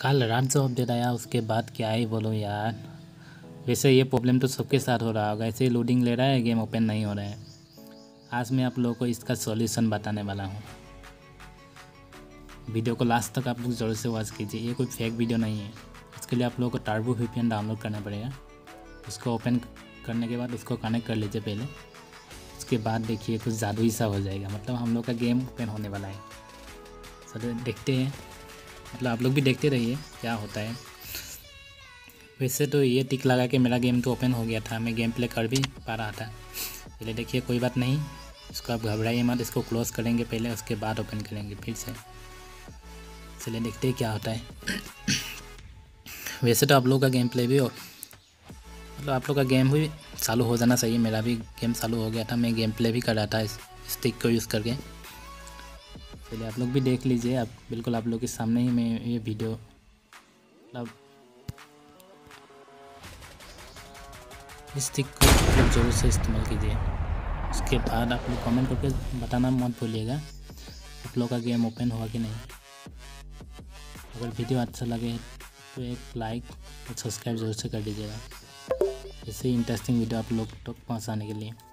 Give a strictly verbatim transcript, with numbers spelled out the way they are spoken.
कल रात जो अपडेट आया उसके बाद क्या ही बोलो यार। वैसे ये प्रॉब्लम तो सबके साथ हो रहा होगा, ऐसे लोडिंग ले रहा है, गेम ओपन नहीं हो रहा है। आज मैं आप लोगों को इसका सॉल्यूशन बताने वाला हूँ। वीडियो को लास्ट तक आप लोग ज़रूर से वॉच कीजिए, ये कोई फेक वीडियो नहीं है। इसके लिए आप लोगों को टर्बो वीपीएन डाउनलोड करना पड़ेगा। उसको ओपन करने के बाद उसको कनेक्ट कर लीजिए पहले, उसके बाद देखिए कुछ जादुई सा हो जाएगा। मतलब हम लोग का गेम ओपन होने वाला है। चलो देखते हैं, मतलब आप लोग भी देखते रहिए क्या होता है। वैसे तो ये टिक लगा के मेरा गेम तो ओपन हो गया था, मैं गेम प्ले कर भी पा रहा था। पहले देखिए कोई बात नहीं, इसको आप घबराइए मत, इसको क्लोज करेंगे पहले, उसके बाद ओपन करेंगे फिर से। चलिए देखते हैं क्या होता है। वैसे तो आप लोग का गेम प्ले भी हो, मतलब आप लोग का गेम भी चालू हो जाना चाहिए। मेरा भी गेम चालू हो गया था, मैं गेम प्ले भी कर रहा था इस स्टिक को यूज़ करके। चलिए आप लोग भी देख लीजिए। आप बिल्कुल आप लोग के सामने ही मैं ये वीडियो, मतलब इस स्टिक को ज़रूर से इस्तेमाल कीजिए। उसके बाद आप लोग कमेंट करके बताना मत भूलिएगा आप लोग का गेम ओपन हुआ कि नहीं। अगर वीडियो अच्छा लगे तो एक लाइक और सब्सक्राइब जरूर से कर दीजिएगा, ऐसे इंटरेस्टिंग वीडियो आप लोग तक पहुँचाने के लिए।